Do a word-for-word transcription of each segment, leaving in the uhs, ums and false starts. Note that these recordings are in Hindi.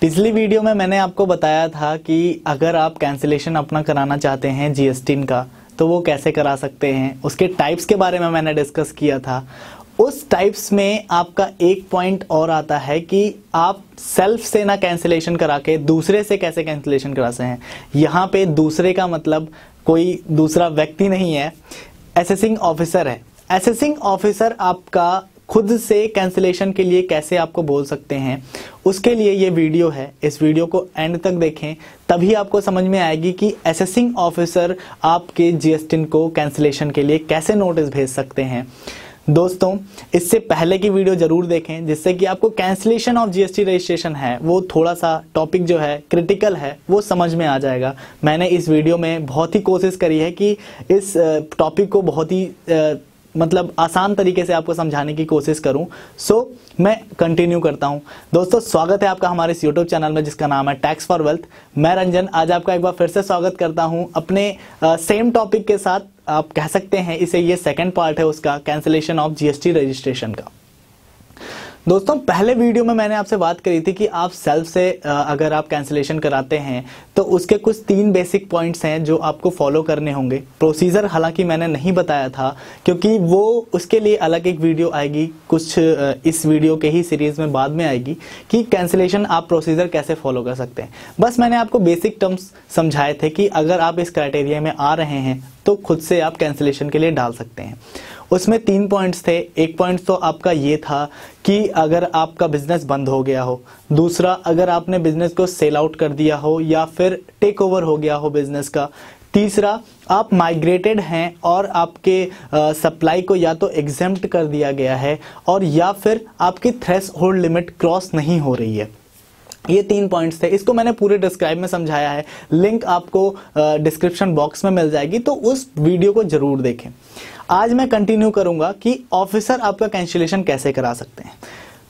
पिछली वीडियो में मैंने आपको बताया था कि अगर आप कैंसिलेशन अपना कराना चाहते हैं जीएसटी का तो वो कैसे करा सकते हैं, उसके टाइप्स के बारे में मैंने डिस्कस किया था। उस टाइप्स में आपका एक पॉइंट और आता है कि आप सेल्फ से ना कैंसिलेशन करा के दूसरे से कैसे कैंसिलेशन करा सकते हैं। यहाँ पे दूसरे का मतलब कोई दूसरा व्यक्ति नहीं है, असेसिंग ऑफिसर है। असेसिंग ऑफिसर आपका खुद से कैंसिलेशन के लिए कैसे आपको बोल सकते हैं, उसके लिए ये वीडियो है। इस वीडियो को एंड तक देखें, तभी आपको समझ में आएगी कि असेसिंग ऑफिसर आपके जीएसटी को कैंसिलेशन के लिए कैसे नोटिस भेज सकते हैं। दोस्तों, इससे पहले की वीडियो जरूर देखें जिससे कि आपको कैंसिलेशन ऑफ जीएसटी रजिस्ट्रेशन है वो थोड़ा सा टॉपिक जो है क्रिटिकल है वो समझ में आ जाएगा। मैंने इस वीडियो में बहुत ही कोशिश करी है कि इस टॉपिक को बहुत ही मतलब आसान तरीके से आपको समझाने की कोशिश करूं, सो so, मैं कंटिन्यू करता हूं। दोस्तों, स्वागत है आपका हमारे इस यूट्यूब चैनल में जिसका नाम है टैक्स फॉर वेल्थ। मैं रंजन आज आपका एक बार फिर से स्वागत करता हूं अपने आ, सेम टॉपिक के साथ। आप कह सकते हैं इसे, ये सेकंड पार्ट है उसका, कैंसिलेशन ऑफ जीएसटी रजिस्ट्रेशन का। दोस्तों, पहले वीडियो में मैंने आपसे बात करी थी कि आप सेल्फ से अगर आप कैंसिलेशन कराते हैं तो उसके कुछ तीन बेसिक पॉइंट्स हैं जो आपको फॉलो करने होंगे। प्रोसीजर हालांकि मैंने नहीं बताया था क्योंकि वो उसके लिए अलग एक वीडियो आएगी, कुछ इस वीडियो के ही सीरीज में बाद में आएगी कि कैंसिलेशन आप प्रोसीजर कैसे फॉलो कर सकते हैं। बस मैंने आपको बेसिक टर्म्स समझाए थे कि अगर आप इस क्राइटेरिया में आ रहे हैं तो खुद से आप कैंसिलेशन के लिए डाल सकते हैं। उसमें तीन पॉइंट्स थे। एक पॉइंट तो आपका ये था कि अगर आपका बिजनेस बंद हो गया हो, दूसरा अगर आपने बिजनेस को सेल आउट कर दिया हो या फिर टेक ओवर हो गया हो बिजनेस का, तीसरा आप माइग्रेटेड हैं और आपके सप्लाई को या तो एग्जेम्प्ट कर दिया गया है और या फिर आपकी थ्रेशहोल्ड लिमिट क्रॉस नहीं हो रही है। ये तीन पॉइंट्स थे, इसको मैंने पूरे डिस्क्राइब में समझाया है, लिंक आपको डिस्क्रिप्शन बॉक्स में मिल जाएगी, तो उस वीडियो को जरूर देखें। आज मैं कंटिन्यू करूंगा कि ऑफिसर आपका कैंसिलेशन कैसे करा सकते हैं।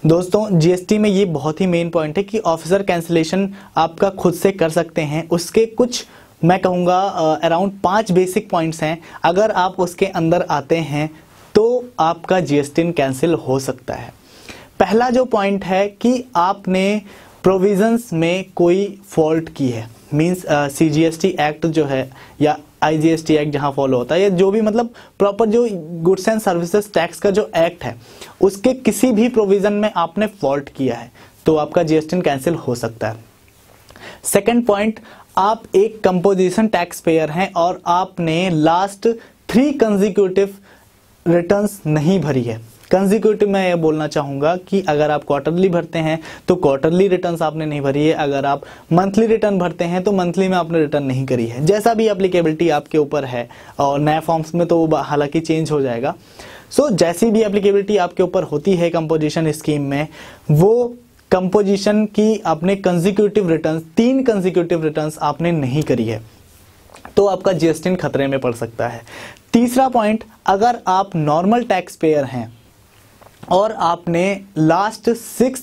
दोस्तों, जीएसटी में ये बहुत ही मेन पॉइंट है कि ऑफिसर कैंसिलेशन आपका खुद से कर सकते हैं। उसके कुछ मैं कहूँगा अराउंड पाँच बेसिक पॉइंट्स हैं, अगर आप उसके अंदर आते हैं तो आपका जीएसटी कैंसिल हो सकता है। पहला जो पॉइंट है कि आपने प्रोविजंस में कोई फॉल्ट की है, means C G S T act जो है या I G S T act जहाँ फॉलो होता है या जो भी मतलब प्रॉपर जो गुड्स एंड सर्विसेज टैक्स का जो एक्ट है उसके किसी भी प्रोविजन में आपने फॉल्ट किया है तो आपका जीएसटी कैंसिल हो सकता है। सेकंड पॉइंट, आप एक कंपोजिशन टैक्स पेयर हैं और आपने लास्ट थ्री कंजिक्यूटिव रिटर्न्स नहीं भरी है। कंजिक्यूटिव मैं ये बोलना चाहूँगा कि अगर आप क्वार्टरली भरते हैं तो क्वार्टरली रिटर्न्स आपने नहीं भरी है, अगर आप मंथली रिटर्न भरते हैं तो मंथली में आपने रिटर्न नहीं करी है, जैसा भी एप्लीकेबिलिटी आपके ऊपर है। और नए फॉर्म्स में तो हालांकि चेंज हो जाएगा। सो so, जैसी भी एप्लीकेबिलिटी आपके ऊपर होती है कंपोजिशन स्कीम में, वो कंपोजिशन की आपने कंजिक्यूटिव रिटर्न, तीन कंजिक्यूटिव रिटर्न आपने नहीं करी है तो आपका जीएसटी खतरे में पड़ सकता है। तीसरा पॉइंट, अगर आप नॉर्मल टैक्स पेयर हैं और आपने last six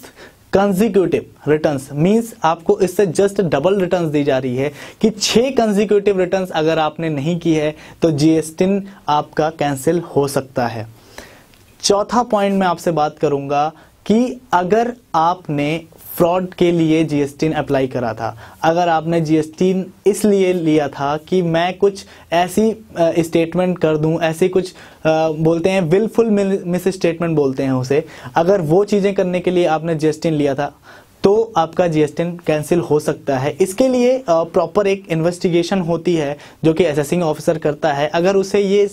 consecutive returns, means आपको इससे जस्ट डबल रिटर्न्स दी जा रही है कि छः कंजिक्यूटिव रिटर्न्स अगर आपने नहीं की है तो जीएसटी आपका कैंसिल हो सकता है। चौथा पॉइंट मैं आपसे बात करूंगा कि अगर आपने फ्रॉड के लिए जीएसटी अप्लाई करा था, अगर आपने जीएसटी इसलिए लिया था कि मैं कुछ ऐसी स्टेटमेंट कर दूं, ऐसी कुछ आ, बोलते हैं विलफुल मिस स्टेटमेंट बोलते हैं उसे, अगर वो चीज़ें करने के लिए आपने जीएसटी लिया था तो आपका जीएसटी कैंसिल हो सकता है। इसके लिए प्रॉपर एक इन्वेस्टिगेशन होती है जो कि असेसिंग ऑफिसर करता है। अगर उसे ये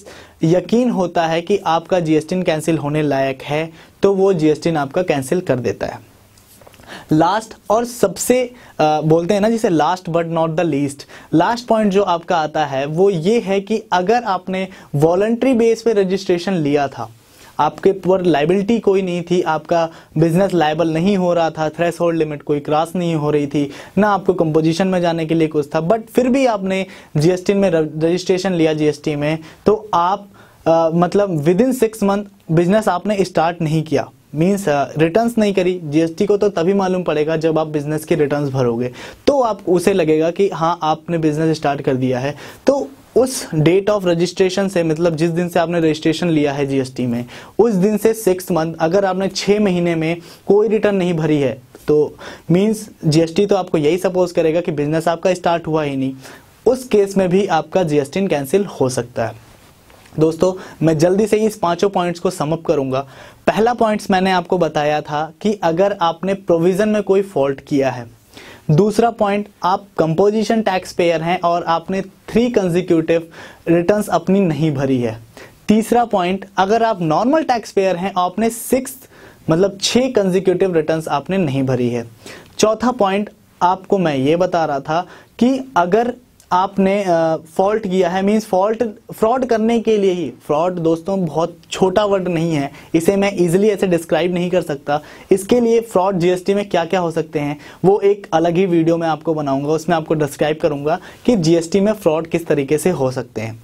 यकीन होता है कि आपका जीएसटी कैंसिल होने लायक है तो वो जीएसटी आपका कैंसिल कर देता है। लास्ट और सबसे आ, बोलते हैं ना जिसे last but not the least, last point जो आपका आता है वो ये है कि अगर आपने वॉलंटरी बेस पे रजिस्ट्रेशन लिया था, आपके पर लाइबिलिटी कोई नहीं थी, आपका बिजनेस लाइबल नहीं हो रहा था, थ्रेशहोल्ड लिमिट कोई क्रॉस नहीं हो रही थी, ना आपको कंपोजिशन में जाने के लिए कुछ था, बट फिर भी आपने जीएसटी में रजिस्ट्रेशन लिया जीएसटी में, तो आप आ, मतलब within six month business आपने स्टार्ट नहीं किया, मीन्स रिटर्न्स नहीं करी। जीएसटी को तो तभी मालूम पड़ेगा जब आप बिजनेस की रिटर्न्स भरोगे, तो आप उसे लगेगा कि हाँ आपने बिजनेस स्टार्ट कर दिया है। तो उस डेट ऑफ रजिस्ट्रेशन से, मतलब जिस दिन से आपने रजिस्ट्रेशन लिया है जीएसटी में, उस दिन से सिक्स मंथ, अगर आपने छः महीने में कोई रिटर्न नहीं भरी है तो मीन्स जीएसटी तो आपको यही सपोज करेगा कि बिजनेस आपका स्टार्ट हुआ ही नहीं, उस केस में भी आपका जीएसटी कैंसिल हो सकता है। दोस्तों मैं जल्दी से इस पांचों पॉइंट्स को समअप करूंगा। पहला पॉइंट्स मैंने आपको बताया था कि अगर आपने प्रोविजन में कोई फॉल्ट किया है। दूसरा पॉइंट, आप कंपोजिशन टैक्स पेयर हैं और आपने थ्री कंसेक्यूटिव रिटर्न्स अपनी नहीं भरी है। तीसरा पॉइंट, अगर आप नॉर्मल टैक्स पेयर हैं और आपने सिक्स मतलब छः कंसेक्यूटिव रिटर्न्स आपने नहीं भरी है। चौथा पॉइंट आपको मैं ये बता रहा था कि अगर आपने फॉल्ट किया है मींस फॉल्ट फ्रॉड करने के लिए ही। फ्रॉड दोस्तों बहुत छोटा वर्ड नहीं है, इसे मैं इजीली ऐसे डिस्क्राइब नहीं कर सकता। इसके लिए फ्रॉड जीएसटी में क्या क्या हो सकते हैं वो एक अलग ही वीडियो में आपको बनाऊंगा, उसमें आपको डिस्क्राइब करूंगा कि जीएसटी में फ्रॉड किस तरीके से हो सकते हैं।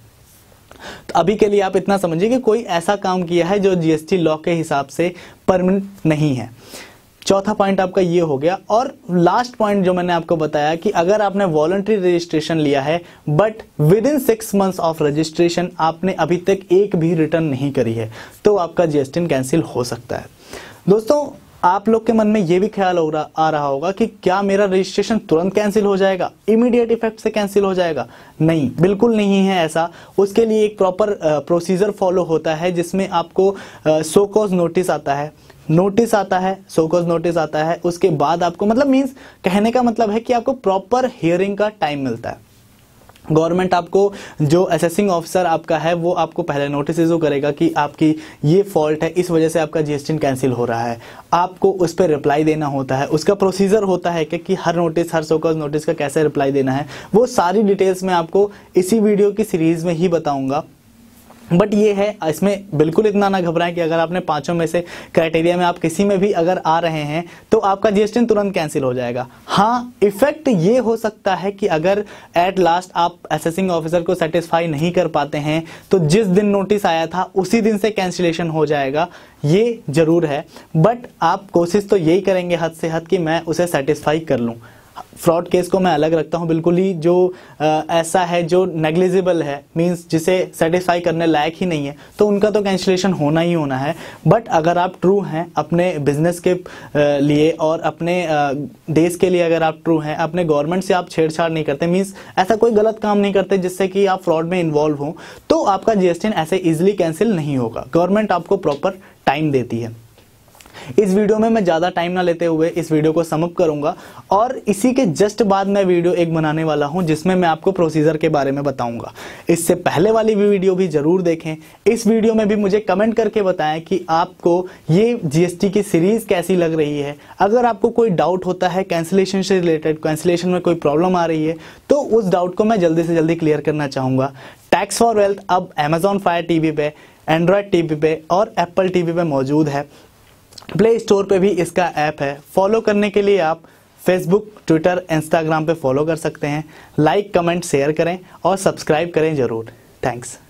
तो अभी के लिए आप इतना समझिए कि कोई ऐसा काम किया है जो जीएसटी लॉ के हिसाब से परमिट नहीं है। चौथा पॉइंट आपका ये हो गया। और लास्ट पॉइंट जो मैंने आपको बताया कि अगर आपने वॉलंटरी रजिस्ट्रेशन लिया है but within six months of registration आपने अभी तक एक भी रिटर्न नहीं करी है तो आपका जीएसटी कैंसिल हो सकता है। दोस्तों आप लोग के मन में ये भी ख्याल हो रहा आ रहा होगा कि क्या मेरा रजिस्ट्रेशन तुरंत कैंसिल हो जाएगा, इमीडिएट इफेक्ट से कैंसिल हो जाएगा? नहीं, बिल्कुल नहीं है ऐसा। उसके लिए एक प्रॉपर प्रोसीजर फॉलो होता है जिसमें आपको सो कॉज नोटिस आता है, नोटिस आता है, सो कॉज नोटिस आता है। उसके बाद आपको मतलब मींस कहने का मतलब है कि आपको प्रॉपर हियरिंग का टाइम मिलता है। गवर्नमेंट आपको जो असेसिंग ऑफिसर आपका है वो आपको पहले नोटिस इशू करेगा कि आपकी ये फॉल्ट है, इस वजह से आपका जीएसटी कैंसिल हो रहा है। आपको उस पर रिप्लाई देना होता है। उसका प्रोसीजर होता है कि, कि हर नोटिस हर सो कॉज नोटिस का कैसे रिप्लाई देना है, वो सारी डिटेल्स मैं आपको इसी वीडियो की सीरीज में ही बताऊँगा। बट ये है, इसमें बिल्कुल इतना ना घबराएं कि अगर आपने पांचों में से क्राइटेरिया में आप किसी में भी अगर आ रहे हैं तो आपका जीएसटी तुरंत कैंसिल हो जाएगा। हाँ, इफेक्ट ये हो सकता है कि अगर एट लास्ट आप असेसिंग ऑफिसर को सेटिस्फाई नहीं कर पाते हैं तो जिस दिन नोटिस आया था उसी दिन से कैंसिलेशन हो जाएगा, ये जरूर है। बट आप कोशिश तो यही करेंगे हद से हद कि मैं उसे सेटिस्फाई कर लूँ। फ्रॉड केस को मैं अलग रखता हूं, बिल्कुल ही जो आ, ऐसा है जो नेग्लिजिबल है मींस जिसे सेटिस्फाई करने लायक ही नहीं है तो उनका तो कैंसिलेशन होना ही होना है। बट अगर आप ट्रू हैं अपने बिजनेस के आ, लिए और अपने आ, देश के लिए, अगर आप ट्रू हैं, अपने गवर्नमेंट से आप छेड़छाड़ नहीं करते मींस ऐसा कोई गलत काम नहीं करते जिससे कि आप फ्रॉड में इन्वॉल्व हों, तो आपका जीएसटी ऐसे ईजिली कैंसिल नहीं होगा। गवर्नमेंट आपको प्रॉपर टाइम देती है। इस वीडियो में मैं ज़्यादा टाइम ना लेते हुए इस वीडियो को समअप करूंगा और इसी के जस्ट बाद मैं वीडियो एक बनाने वाला हूं जिसमें मैं आपको प्रोसीजर के बारे में बताऊंगा। इससे पहले वाली भी वीडियो भी जरूर देखें। इस वीडियो में भी मुझे कमेंट करके बताएं कि आपको ये जीएसटी की सीरीज कैसी लग रही है। अगर आपको कोई डाउट होता है कैंसिलेशन से रिलेटेड, कैंसिलेशन में कोई प्रॉब्लम आ रही है, तो उस डाउट को मैं जल्दी से जल्दी क्लियर करना चाहूँगा। टैक्स फॉर वेल्थ अब अमेजॉन फायर टीवी पे, एंड्रॉयड टीवी पे और एप्पल टीवी पे मौजूद है। प्ले स्टोर पे भी इसका ऐप है। फॉलो करने के लिए आप फेसबुक, ट्विटर, इंस्टाग्राम पे फॉलो कर सकते हैं। लाइक, कमेंट, शेयर करें और सब्सक्राइब करें ज़रूर। थैंक्स।